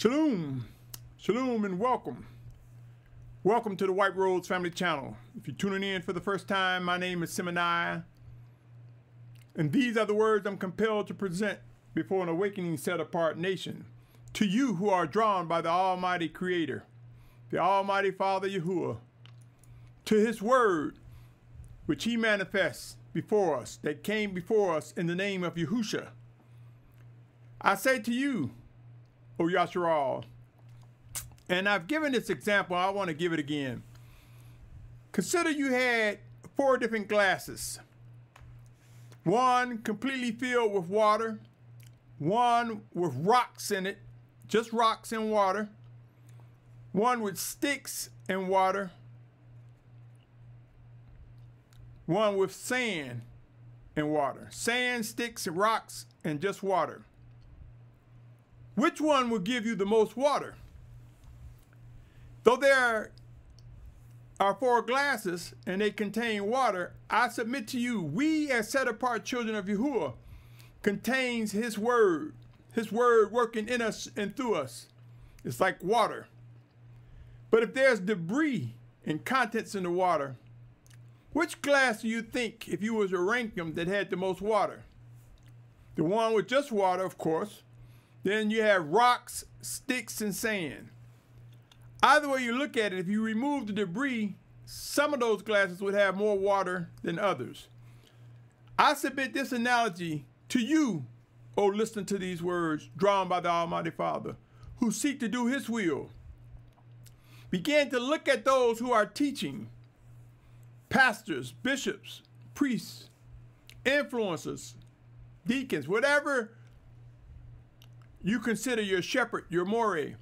Shalom, shalom, and welcome. Welcome to the White Robes Family Channel. If you're tuning in for the first time, my name is Symmanayah, and these are the words I'm compelled to present before an awakening set-apart nation. To you who are drawn by the Almighty Creator, the Almighty Father Yahuwah, to His Word, which He manifests before us, that came before us in the name of Yahusha. I say to you, O Yashar'al, and I've given this example, I want to give it again. Consider you had 4 different glasses. One completely filled with water, one with rocks in it, just rocks and water, one with sticks and water, one with sand and water. Sand, sticks, rocks, and just water. Which one will give you the most water? Though there are 4 glasses and they contain water, I submit to you, we as set-apart children of Yahuwah contains His Word working in us and through us. It's like water. But if there's debris and contents in the water, which glass do you think, if you was to rank them, that had the most water? The one with just water, of course. Then you have rocks, sticks, and sand. Either way you look at it, if you remove the debris, some of those glasses would have more water than others. I submit this analogy to you, oh, listen to these words drawn by the Almighty Father, who seek to do His will. Begin to look at those who are teaching, pastors, bishops, priests, influencers, deacons, whatever you consider your shepherd, your moray.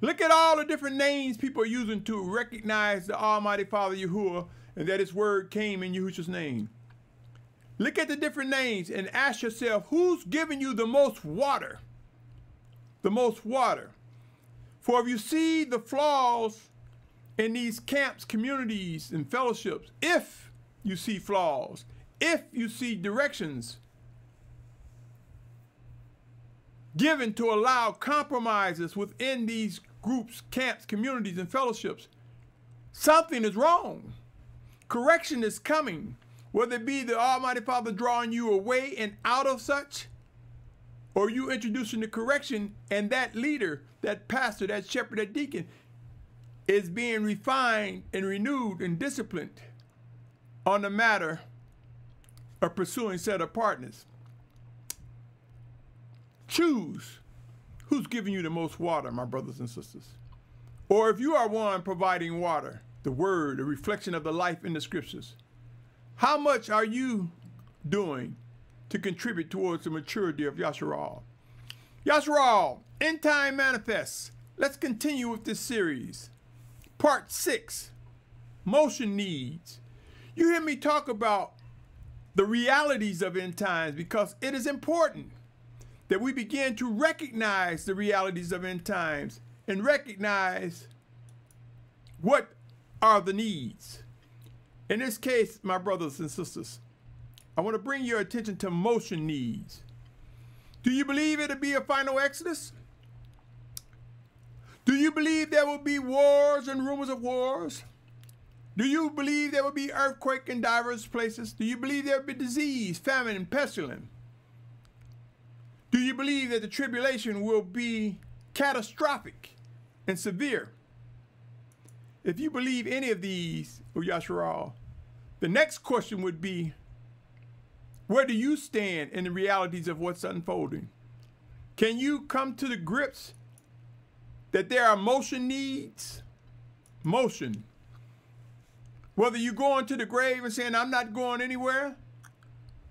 Look at all the different names people are using to recognize the Almighty Father Yahuwah and that His Word came in Yahusha's name. Look at the different names and ask yourself, who's giving you the most water? The most water. For if you see the flaws in these camps, communities, and fellowships, if you see flaws, if you see directions given to allow compromises within these groups, camps, communities, and fellowships, something is wrong. Correction is coming, whether it be the Almighty Father drawing you away and out of such, or you introducing the correction, and that leader, that pastor, that shepherd, that deacon is being refined and renewed and disciplined on the matter of pursuing set-apartness. Choose who's giving you the most water, my brothers and sisters. Or if you are one providing water, the Word, a reflection of the life in the Scriptures, how much are you doing to contribute towards the maturity of Yashar'al? Yashar'al, End Time Manifest. Let's continue with this series. Part 6, Motion Needs. You hear me talk about the realities of end times because it is important that we begin to recognize the realities of end times and recognize what are the needs. In this case, my brothers and sisters, I want to bring your attention to motion needs. Do you believe it'll be a final exodus? Do you believe there will be wars and rumors of wars? Do you believe there will be earthquake in diverse places? Do you believe there will be disease, famine, and pestilence? Do you believe that the tribulation will be catastrophic and severe? If you believe any of these, O Yashar'al, the next question would be, where do you stand in the realities of what's unfolding? Can you come to the grips that there are motion needs? Motion. Whether you're going to the grave and saying, I'm not going anywhere,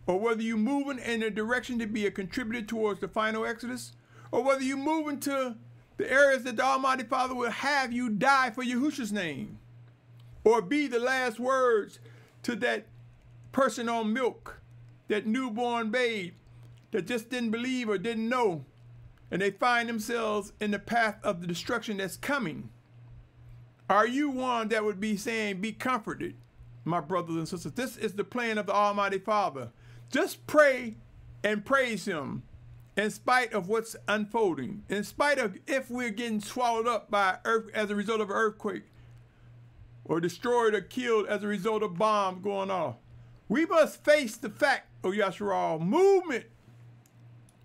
or whether you're moving in a direction to be a contributor towards the final exodus, or whether you're moving to the areas that the Almighty Father will have you die for Yahusha's name, or be the last words to that person on milk, that newborn babe that just didn't believe or didn't know, and they find themselves in the path of the destruction that's coming. Are you one that would be saying, be comforted, my brothers and sisters? This is the plan of the Almighty Father. Just pray and praise Him in spite of what's unfolding, in spite of if we're getting swallowed up by earth as a result of an earthquake, or destroyed or killed as a result of bomb going off, we must face the fact of Yashar'al movement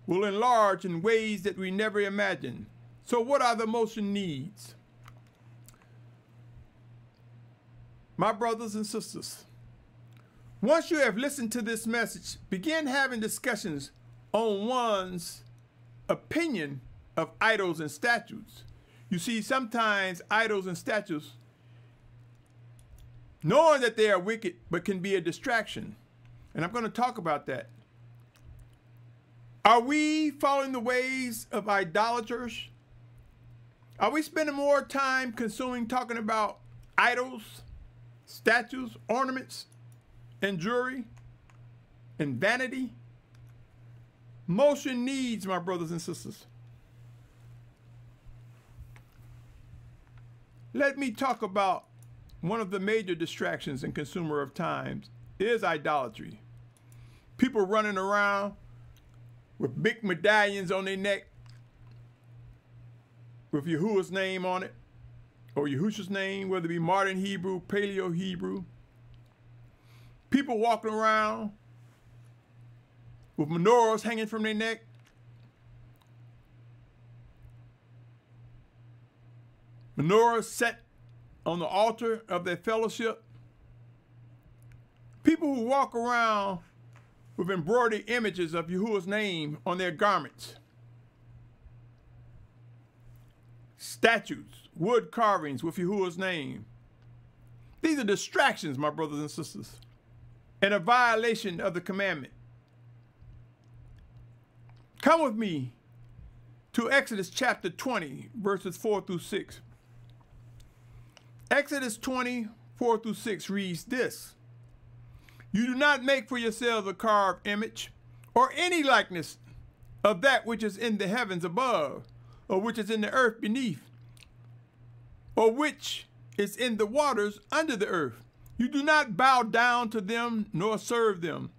will enlarge in ways that we never imagined. So what are the motion needs? My brothers and sisters, once you have listened to this message, begin having discussions on one's opinion of idols and statues. You see, sometimes idols and statues, knowing that they are wicked, but can be a distraction. And I'm going to talk about that. Are we following the ways of idolaters? Are we spending more time consuming, talking about idols, statues, ornaments, and jewelry, and vanity? Motion needs, my brothers and sisters. Let me talk about one of the major distractions and consumer of times is idolatry. People running around with big medallions on their neck with Yahuwah's name on it, or Yahusha's name, whether it be modern Hebrew, Paleo Hebrew. People walking around with menorahs hanging from their neck. Menorahs set on the altar of their fellowship. People who walk around with embroidered images of Yahuwah's name on their garments. Statues, wood carvings with Yahuwah's name. These are distractions, my brothers and sisters, and a violation of the commandment. Come with me to Exodus chapter 20, verses 4 through 6. Exodus 20, 4 through 6 reads this. You do not make for yourselves a carved image or any likeness of that which is in the heavens above, or which is in the earth beneath, or which is in the waters under the earth. You do not bow down to them nor serve them.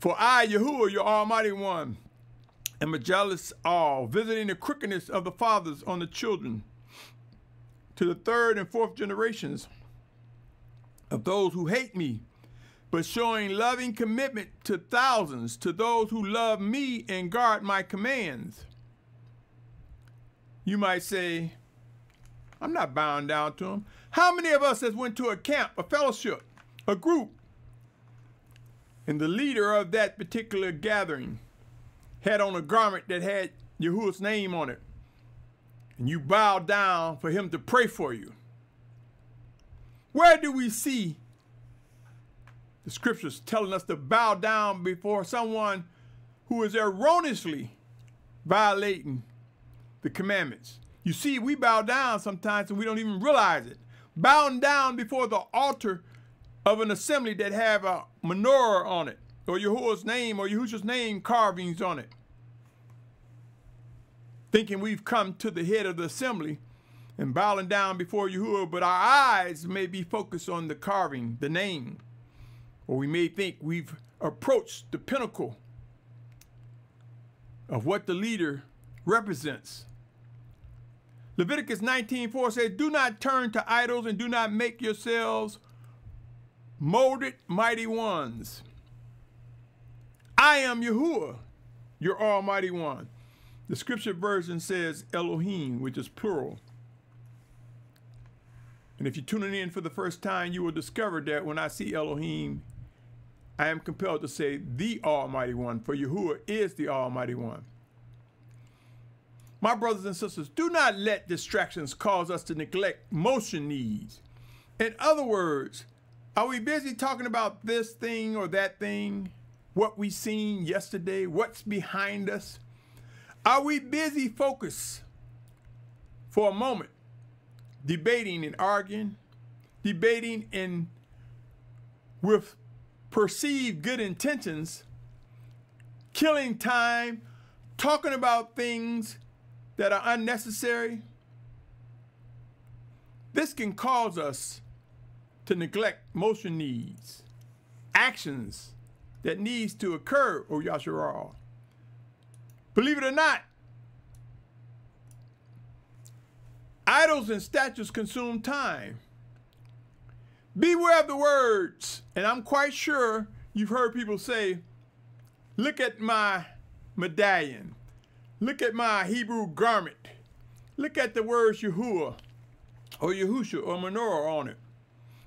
For I, Yahuwah, your Almighty One, am a jealous all, visiting the crookedness of the fathers on the children, to the third and fourth generations of those who hate me, but showing loving commitment to thousands, to those who love me and guard my commands. You might say, I'm not bowing down to them. How many of us has went to a camp, a fellowship, a group, and the leader of that particular gathering had on a garment that had Yahuwah's name on it, and you bow down for him to pray for you? Where do we see the scriptures telling us to bow down before someone who is erroneously violating the commandments? You see, we bow down sometimes and we don't even realize it. Bowing down before the altar of an assembly that have a menorah on it, or Yahuwah's name, or Yahusha's name carvings on it, thinking we've come to the head of the assembly and bowing down before Yahuwah, but our eyes may be focused on the carving, the name, or we may think we've approached the pinnacle of what the leader represents. Leviticus 19:4 says, do not turn to idols and do not make yourselves molded mighty ones. I am Yahuwah, your Almighty One. The scripture version says Elohim, which is plural. And if you're tuning in for the first time, you will discover that when I see Elohim, I am compelled to say the Almighty One, for Yahuwah is the Almighty One. My brothers and sisters, do not let distractions cause us to neglect motion needs. In other words, are we busy talking about this thing or that thing, what we seen yesterday, what's behind us? Are we busy focused for a moment, debating and arguing, debating and with perceived good intentions, killing time, talking about things that are unnecessary? This can cause us to neglect motion needs, actions that needs to occur, O Yashar'al. Believe it or not, idols and statues consume time. Beware of the words. And I'm quite sure you've heard people say, look at my medallion. Look at my Hebrew garment. Look at the words Yahuwah or Yahusha or menorah on it.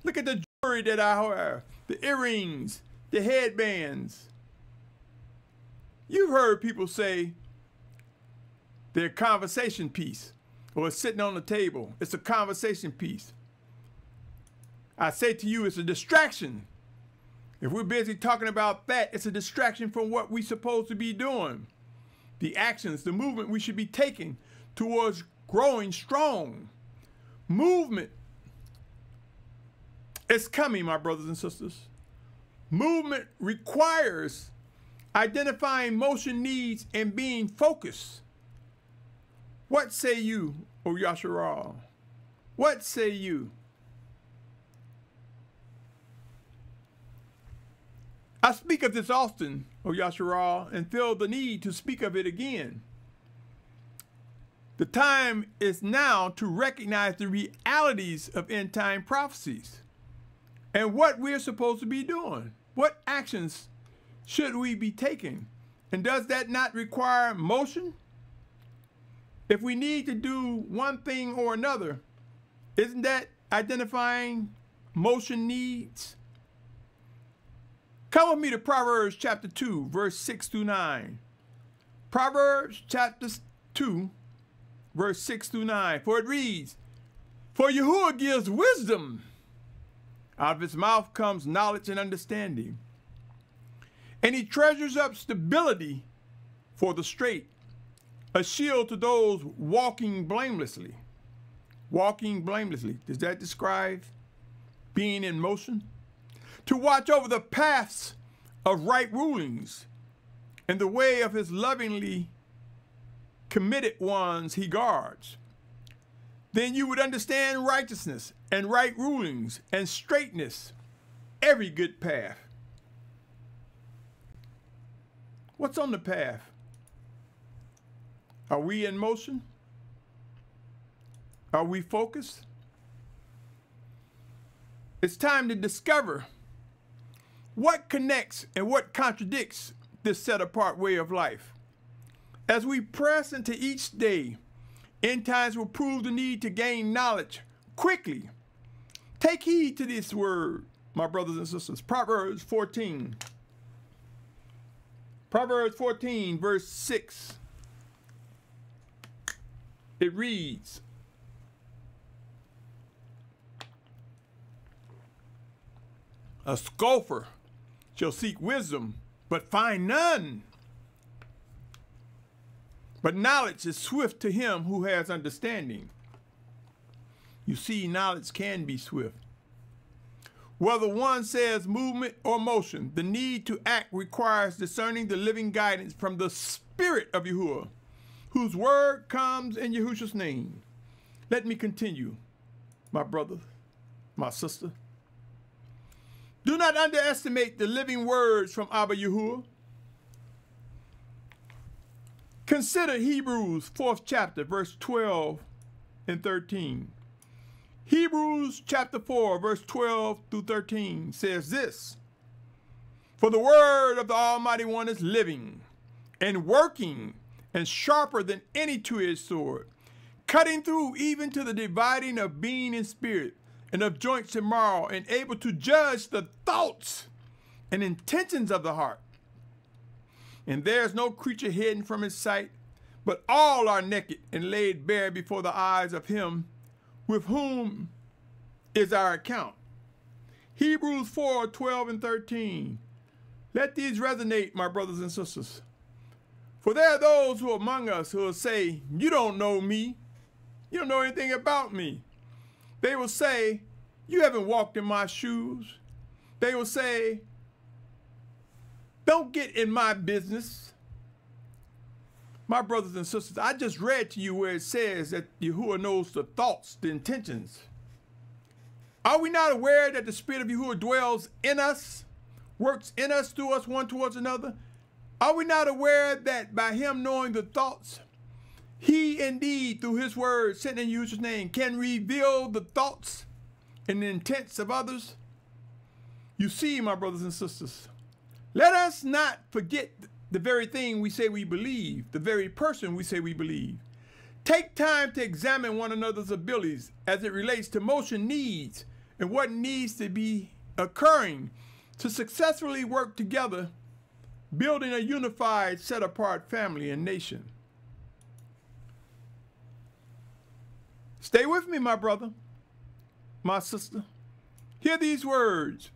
Look at the jewelry that I wear, the earrings, the headbands. You've heard people say they're a conversation piece or it's sitting on the table. It's a conversation piece. I say to you, it's a distraction. If we're busy talking about that, it's a distraction from what we're supposed to be doing. The actions, the movement we should be taking towards growing strong. Movement is coming, my brothers and sisters. Movement requires identifying motion needs and being focused. What say you, O Yashar'al? What say you? I speak of this often, O Yashar'al, and feel the need to speak of it again. The time is now to recognize the realities of end time prophecies and what we're supposed to be doing. What actions should we be taking? And does that not require motion? If we need to do one thing or another, isn't that identifying motion needs? Come with me to Proverbs chapter 2, verse 6 through 9. Proverbs chapter 2, verse 6 through 9. For it reads, for Yahuwah gives wisdom. Out of his mouth comes knowledge and understanding. And he treasures up stability for the straight, a shield to those walking blamelessly. Walking blamelessly. Does that describe being in motion? To watch over the paths of right rulings and the way of his lovingly committed ones he guards. Then you would understand righteousness and right rulings and straightness, every good path. What's on the path? Are we in motion? Are we focused? It's time to discover what connects and what contradicts this set-apart way of life. As we press into each day, end times will prove the need to gain knowledge quickly. Take heed to this word, my brothers and sisters. Proverbs 14. Proverbs 14, verse 6. It reads, a scoffer shall seek wisdom, but find none. But knowledge is swift to him who has understanding. You see, knowledge can be swift. Whether one says movement or motion, the need to act requires discerning the living guidance from the Spirit of Yahuwah, whose word comes in Yahusha's name. Let me continue, my brother, my sister. Do not underestimate the living words from Abba Yahuwah. Consider Hebrews 4th chapter, verse 12 and 13. Hebrews chapter 4, verse 12 through 13 says this, for the word of the Almighty One is living and working and sharper than any two-edged sword, cutting through even to the dividing of being and spirit, and of joints and marrow, and able to judge the thoughts and intentions of the heart. And there is no creature hidden from his sight, but all are naked and laid bare before the eyes of him with whom is our account. Hebrews 4, 12 and 13. Let these resonate, my brothers and sisters. For there are those who are among us who will say, you don't know me. You don't know anything about me. They will say, you haven't walked in my shoes. They will say, don't get in my business. My brothers and sisters, I just read to you where it says that Yahuwah knows the thoughts, the intentions. Are we not aware that the Spirit of Yahuwah dwells in us, works in us, through us, one towards another? Are we not aware that by him knowing the thoughts, he indeed, through his word, sent in Yahusha's name, can reveal the thoughts and the intents of others? You see, my brothers and sisters, let us not forget the very thing we say we believe, the very person we say we believe. Take time to examine one another's abilities as it relates to motion needs and what needs to be occurring to successfully work together, building a unified, set-apart family and nation. Stay with me, my brother, my sister. Hear these words.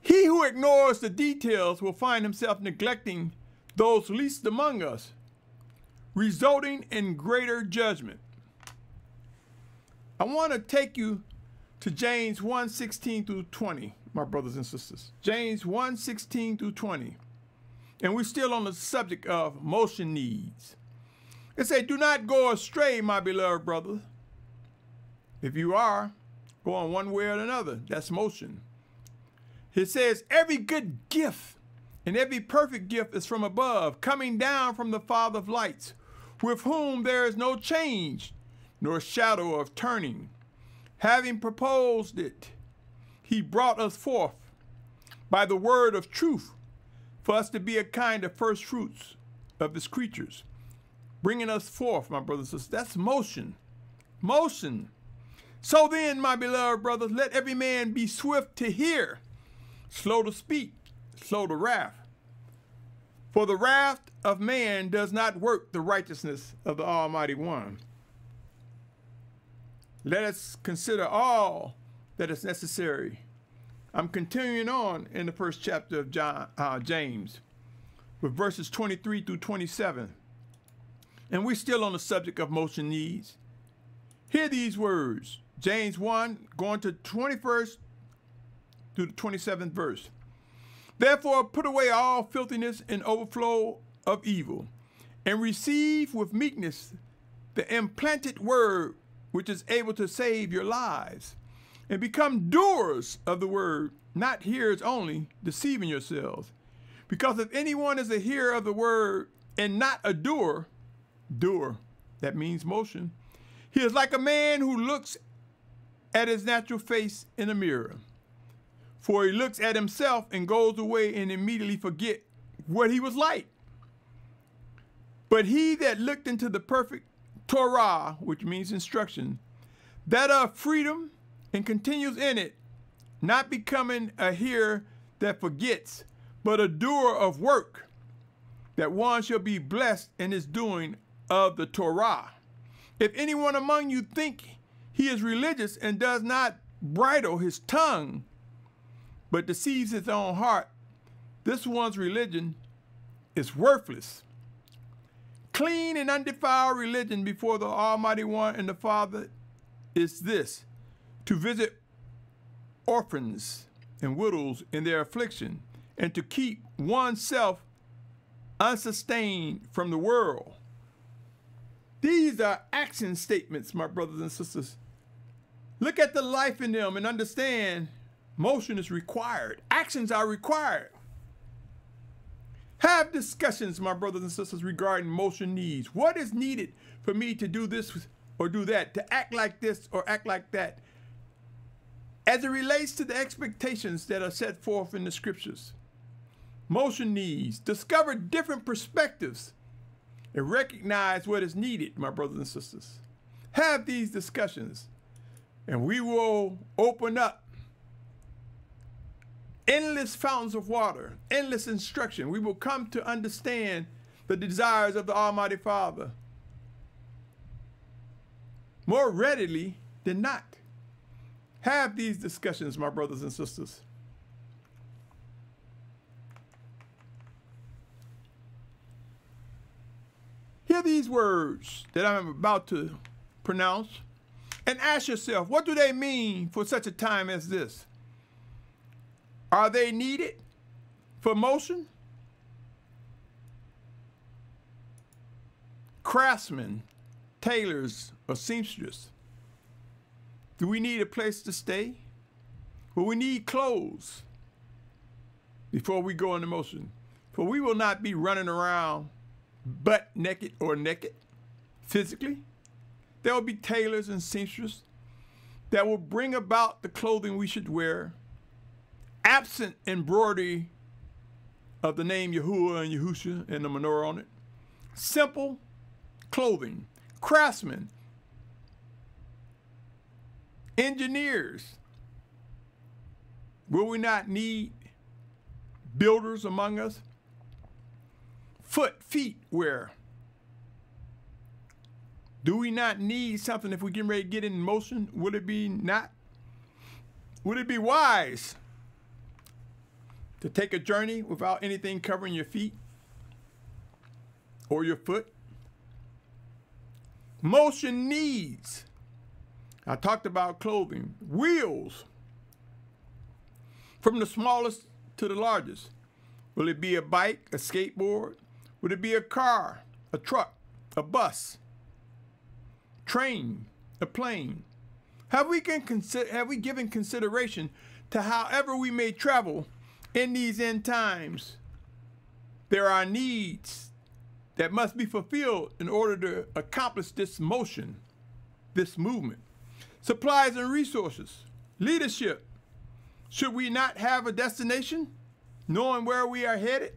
He who ignores the details will find himself neglecting those least among us, resulting in greater judgment. I want to take you to James 1:16 through 20, my brothers and sisters. James 1:16 through 20. And we're still on the subject of motion needs. It says, do not go astray, my beloved brother. If you are going one way or another, that's motion. It says, every good gift and every perfect gift is from above, coming down from the Father of lights, with whom there is no change, nor shadow of turning. Having proposed it, he brought us forth by the word of truth, for us to be a kind of first fruits of his creatures. Bringing us forth, my brothers and sisters. That's motion. Motion. So then, my beloved brothers, let every man be swift to hear, slow to speak, slow to wrath. For the wrath of man does not work the righteousness of the Almighty One. Let us consider all that is necessary. I'm continuing on in the first chapter of James with verses 23 through 27. And we're still on the subject of motion needs. Hear these words, James 1, going to 21st through the 27th verse. Therefore, put away all filthiness and overflow of evil, and receive with meekness the implanted word, which is able to save your lives, and become doers of the word, not hearers only, deceiving yourselves. Because if anyone is a hearer of the word and not a doer, that means motion, he is like a man who looks at his natural face in a mirror. For he looks at himself and goes away and immediately forget what he was like. But he that looked into the perfect Torah, which means instruction, that of freedom, and continues in it, not becoming a hearer that forgets, but a doer of work, that one shall be blessed in his doing of the Torah. If anyone among you think he is religious and does not bridle his tongue, but deceives his own heart, this one's religion is worthless. Clean and undefiled religion before the Almighty One and the Father is this, to visit orphans and widows in their affliction, and to keep oneself unsustained from the world. These are action statements, my brothers and sisters. Look at the life in them and understand motion is required. Actions are required. Have discussions, my brothers and sisters, regarding motion needs. What is needed for me to do this or do that, to act like this or act like that, as it relates to the expectations that are set forth in the scriptures? Motion needs. Discover different perspectives and recognize what is needed, my brothers and sisters. Have these discussions, and we will open up endless fountains of water, endless instruction. We will come to understand the desires of the Almighty Father more readily than not. Have these discussions, my brothers and sisters. Hear these words that I'm about to pronounce, and ask yourself, what do they mean for such a time as this? Are they needed for motion? Craftsmen, tailors, or seamstresses. Do we need a place to stay? Well, we need clothes before we go into motion. For we will not be running around butt naked or naked physically. There will be tailors and seamstresses that will bring about the clothing we should wear, absent embroidery of the name Yahuwah and Yahusha and the menorah on it. Simple clothing, craftsmen, engineers. Will we not need builders among us? Feet wear. Do we not need something if we get ready to get in motion? Would it be not? Would it be wise to take a journey without anything covering your feet or your foot? Motion needs. I talked about clothing. Wheels. From the smallest to the largest. Will it be a bike, a skateboard? Would it be a car, a truck, a bus, train, a plane? Have we given consideration to however we may travel in these end times? There are needs that must be fulfilled in order to accomplish this motion, this movement. Supplies and resources, leadership. Should we not have a destination, knowing where we are headed?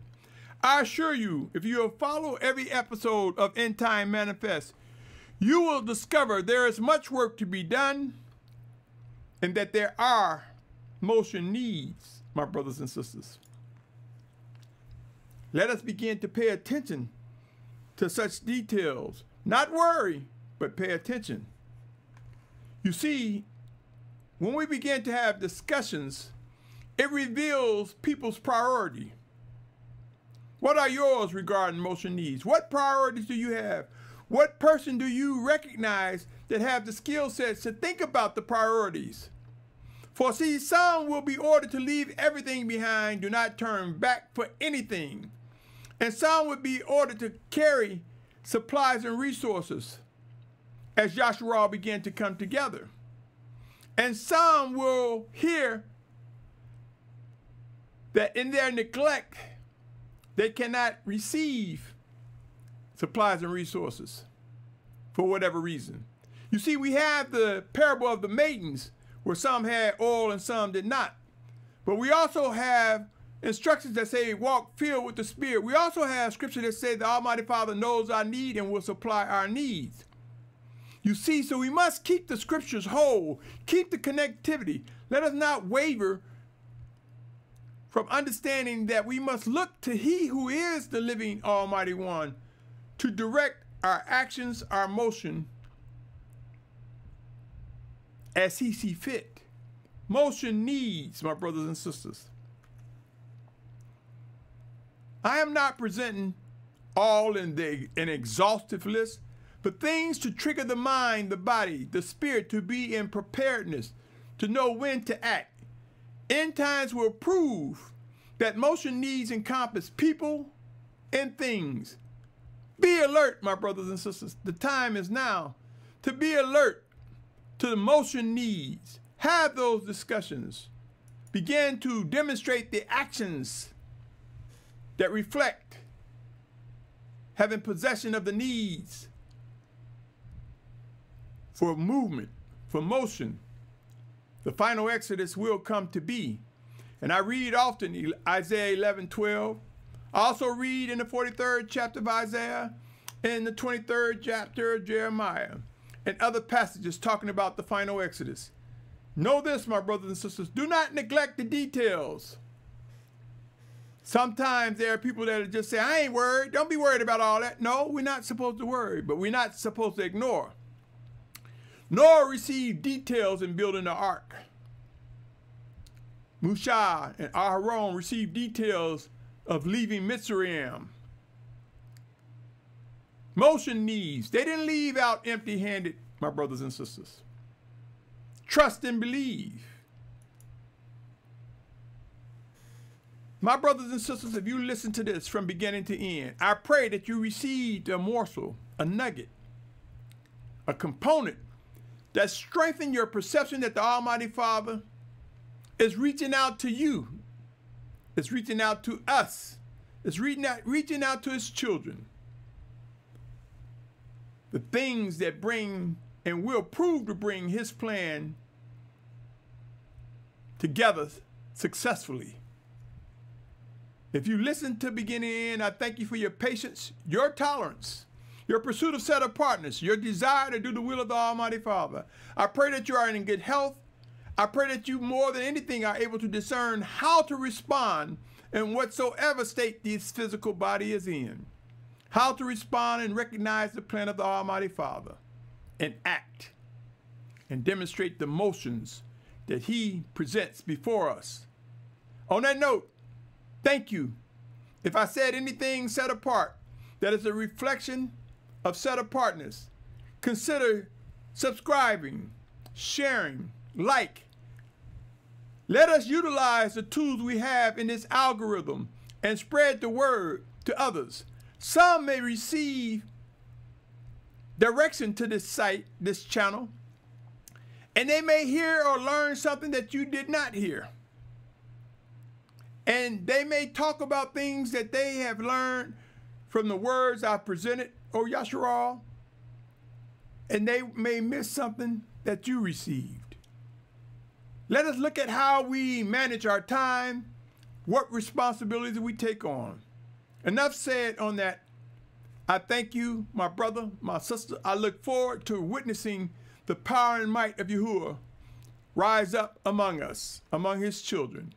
I assure you, if you follow every episode of End Time Manifest, you will discover there is much work to be done and that there are motion needs, my brothers and sisters. Let us begin to pay attention to such details. Not worry, but pay attention. You see, when we begin to have discussions, it reveals people's priority. What are yours regarding motion needs? What priorities do you have? What person do you recognize that have the skill sets to think about the priorities? For see, some will be ordered to leave everything behind, do not turn back for anything. And some will be ordered to carry supplies and resources as Yashar'al began to come together. And some will hear that in their neglect, they cannot receive supplies and resources for whatever reason. You see, we have the parable of the maidens where some had oil and some did not. But we also have instructions that say walk filled with the Spirit. We also have scripture that says the Almighty Father knows our need and will supply our needs. You see, so we must keep the scriptures whole, keep the connectivity. Let us not waver from understanding that we must look to He who is the living Almighty One to direct our actions, our motion, as He see fit. Motion needs, my brothers and sisters. I am not presenting all in an exhaustive list, but things to trigger the mind, the body, the spirit to be in preparedness, to know when to act. End times will prove that motion needs encompass people and things. Be alert, my brothers and sisters. The time is now to be alert to the motion needs. Have those discussions. Begin to demonstrate the actions that reflect having possession of the needs for movement, for motion. The final exodus will come to be. And I read often Isaiah 11:12. I also read in the 43rd chapter of Isaiah, in the 23rd chapter of Jeremiah, and other passages talking about the final exodus. Know this, my brothers and sisters, do not neglect the details. Sometimes there are people that just say, I ain't worried, don't be worried about all that. No, we're not supposed to worry, but we're not supposed to ignore nor receive details in building the ark. Musa and Aharon received details of leaving Mitzrayim. Motion needs. They didn't leave out empty-handed, my brothers and sisters. Trust and believe. My brothers and sisters, if you listen to this from beginning to end, I pray that you received a morsel, a nugget, a component that strengthen your perception that the Almighty Father is reaching out to you, is reaching out to us, is reaching out to his children. The things that bring and will prove to bring his plan together successfully. If you listen to beginning end, I thank you for your patience, your tolerance, your pursuit of set apartness, your desire to do the will of the Almighty Father. I pray that you are in good health. I pray that you more than anything are able to discern how to respond in whatsoever state this physical body is in. How to respond and recognize the plan of the Almighty Father and act and demonstrate the motions that he presents before us. On that note, thank you. If I said anything set apart that is a reflection of set apartness, consider subscribing, sharing, like. Let us utilize the tools we have in this algorithm and spread the word to others. Some may receive direction to this site, this channel, and they may hear or learn something that you did not hear. And they may talk about things that they have learned from the words I presented or Yashar'al, and they may miss something that you received. Let us look at how we manage our time, what responsibilities we take on. Enough said on that. I thank you, my brother, my sister. I look forward to witnessing the power and might of Yahuwah rise up among us, among his children.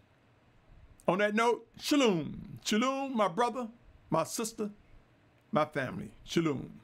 On that note, shalom. Shalom, my brother, my sister, my family. Shalom.